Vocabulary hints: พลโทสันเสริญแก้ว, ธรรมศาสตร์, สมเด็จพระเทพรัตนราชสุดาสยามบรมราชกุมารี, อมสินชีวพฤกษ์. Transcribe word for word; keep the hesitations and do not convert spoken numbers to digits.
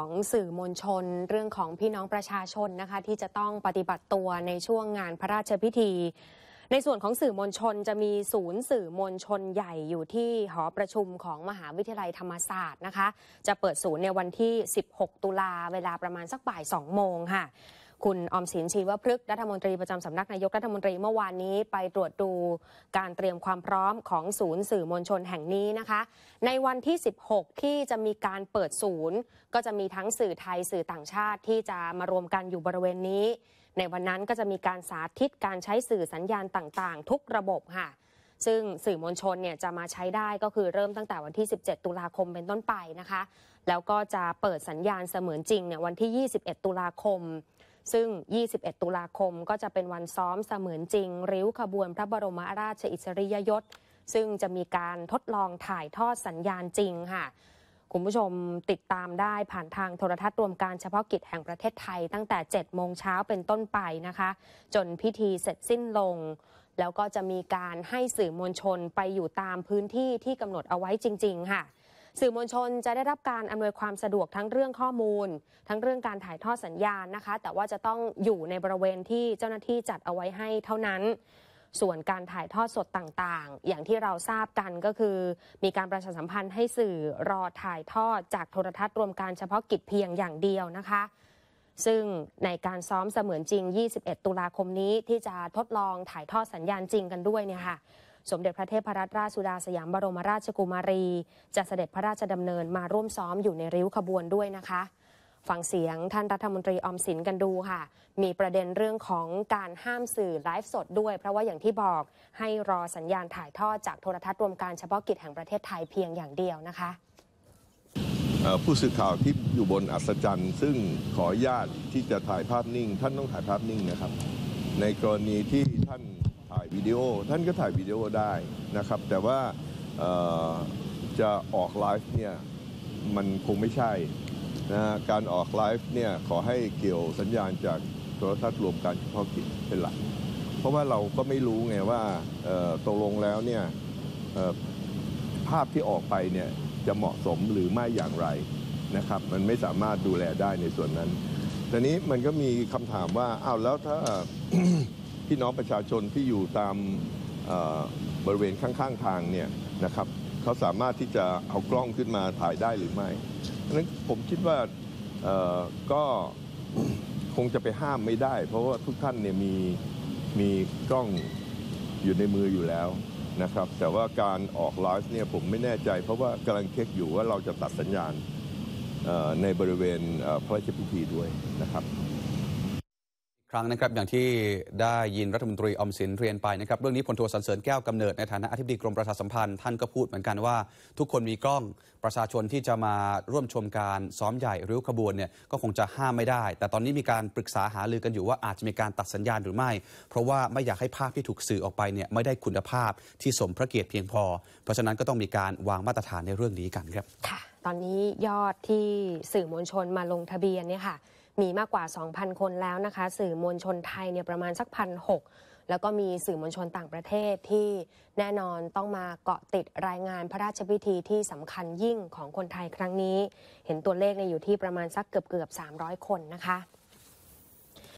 ของสื่อมวลชนเรื่องของพี่น้องประชาชนนะคะที่จะต้องปฏิบัติตัวในช่วงงานพระราชพิธีในส่วนของสื่อมวลชนจะมีศูนย์สื่อมวลชนใหญ่อยู่ที่หอประชุมของมหาวิทยาลัยธรรมศาสตร์นะคะจะเปิดศูนย์ในวันที่สิบหกตุลาเวลาประมาณสักบ่ายสองโมงค่ะคุณอมสินชีวพฤกษ์รัฐมนตรีประจำสำนักนายกรัฐมนตรีเมื่อวานนี้ไปตรวจดูการเตรียมความพร้อมของศูนย์สื่อมวลชนแห่งนี้นะคะในวันที่สิบหกที่จะมีการเปิดศูนย์ก็จะมีทั้งสื่อไทยสื่อต่างชาติที่จะมารวมกันอยู่บริเวณนี้ในวันนั้นก็จะมีการสาธิตการใช้สื่อสัญญาณต่างๆทุกระบบค่ะซึ่งสื่อมวลชนเนี่ยจะมาใช้ได้ก็คือเริ่มตั้งแต่วันที่สิบเจ็ดตุลาคมเป็นต้นไปนะคะแล้วก็จะเปิดสัญญาณเสมือนจริงเนี่ยวันที่ยี่สิบเอ็ดตุลาคมซึ่งยี่สิบเอ็ดตุลาคมก็จะเป็นวันซ้อมเสมือนจริงริ้วขบวนพระบรมราชอิสริยยศซึ่งจะมีการทดลองถ่ายทอดสัญญาณจริงค่ะคุณผู้ชมติดตามได้ผ่านทางโทรทัศน์รวมการเฉพาะกิจแห่งประเทศไทยตั้งแต่เจ็ดโมงเช้าเป็นต้นไปนะคะจนพิธีเสร็จสิ้นลงแล้วก็จะมีการให้สื่อมวลชนไปอยู่ตามพื้นที่ที่กำหนดเอาไว้จริงๆค่ะสื่อมวลชนจะได้รับการอำนวยความสะดวกทั้งเรื่องข้อมูลทั้งเรื่องการถ่ายทอดสัญญาณนะคะแต่ว่าจะต้องอยู่ในบริเวณที่เจ้าหน้าที่จัดเอาไว้ให้เท่านั้นส่วนการถ่ายทอดสดต่างๆอย่างที่เราทราบกันก็คือมีการประชาสัมพันธ์ให้สื่อรอถ่ายทอดจากโทรทัศน์รวมการเฉพาะกิจเพียงอย่างเดียวนะคะซึ่งในการซ้อมเสมือนจริงยี่สิบเอ็ดตุลาคมนี้ที่จะทดลองถ่ายทอดสัญญาณจริงกันด้วยเนี่ยค่ะสมเด็จพระเทพรัตนราชสุดาสยามบรมราชกุมารีจะเสด็จพระราชดำเนินมาร่วมซ้อมอยู่ในริ้วขบวนด้วยนะคะฟังเสียงท่านรัฐมนตรีอมสินกันดูค่ะมีประเด็นเรื่องของการห้ามสื่อไลฟ์สดด้วยเพราะว่าอย่างที่บอกให้รอสัญญาณถ่ายทอดจากโทรทัศน์รวมการเฉพาะกิจแห่งประเทศไทยเพียงอย่างเดียวนะคะผู้สื่อข่าวที่อยู่บนอัศจรรย์ซึ่งขออนุญาตที่จะถ่ายภาพนิ่งท่านต้องถ่ายภาพนิ่งนะครับในกรณีที่ท่านถ่ายวิดีโอท่านก็ถ่ายวิดีโอได้นะครับแต่ว่าจะออกไลฟ์เนี่ยมันคงไม่ใช่นะการออกไลฟ์เนี่ยขอให้เกี่ยวสัญญาณจากโทรทัศน์รวมการเฉพาะกิจเป็นหลักเพราะว่าเราก็ไม่รู้ไงว่าตกลงแล้วเนี่ยภาพที่ออกไปเนี่ยจะเหมาะสมหรือไม่อย่างไรนะครับมันไม่สามารถดูแลได้ในส่วนนั้นทีนี้มันก็มีคำถามว่าอ้าวแล้วถ้า พี่น้องประชาชนที่อยู่ตามบริเวณข้างๆทางเนี่ยนะครับเขาสามารถที่จะเอากล้องขึ้นมาถ่ายได้หรือไม่นั้นผมคิดว่าก็คงจะไปห้ามไม่ได้เพราะว่าทุกท่านเนี่ยมีมีกล้องอยู่ในมืออยู่แล้วนะครับแต่ว่าการออกไลฟ์เนี่ยผมไม่แน่ใจเพราะว่ากำลังเช็คอยู่ว่าเราจะตัดสัญญาณในบริเวณพระราชพิธีด้วยนะครับครั้งนะครับอย่างที่ได้ยินรัฐมนตรีอมสินเรียนไปนะครับเรื่องนี้พลโทสันเสริญแก้วกำเนิดในฐานะอธิบดีกรมประชาสัมพันธ์ท่านก็พูดเหมือนกันว่าทุกคนมีกล้องประชาชนที่จะมาร่วมชมการซ้อมใหญ่ริ้วขบวนเนี่ยก็คงจะห้ามไม่ได้แต่ตอนนี้มีการปรึกษาหารือกันอยู่ว่าอาจจะมีการตัดสัญญาณหรือไม่เพราะว่าไม่อยากให้ภาพที่ถูกสื่อออกไปเนี่ยไม่ได้คุณภาพที่สมพระเกียรติเพียงพอเพราะฉะนั้นก็ต้องมีการวางมาตรฐานในเรื่องนี้กันครับค่ะตอนนี้ยอดที่สื่อมวลชนมาลงทะเบียนเนี่ยค่ะมีมากกว่า สองพัน คนแล้วนะคะสื่อมวลชนไทยเนี่ยประมาณสัก หนึ่งพันหกร้อย แล้วก็มีสื่อมวลชนต่างประเทศที่แน่นอนต้องมาเกาะติดรายงานพระราชพิธีที่สำคัญยิ่งของคนไทยครั้งนี้เห็นตัวเลขเนี่ยอยู่ที่ประมาณสักเกือบๆ สามร้อย คนนะคะ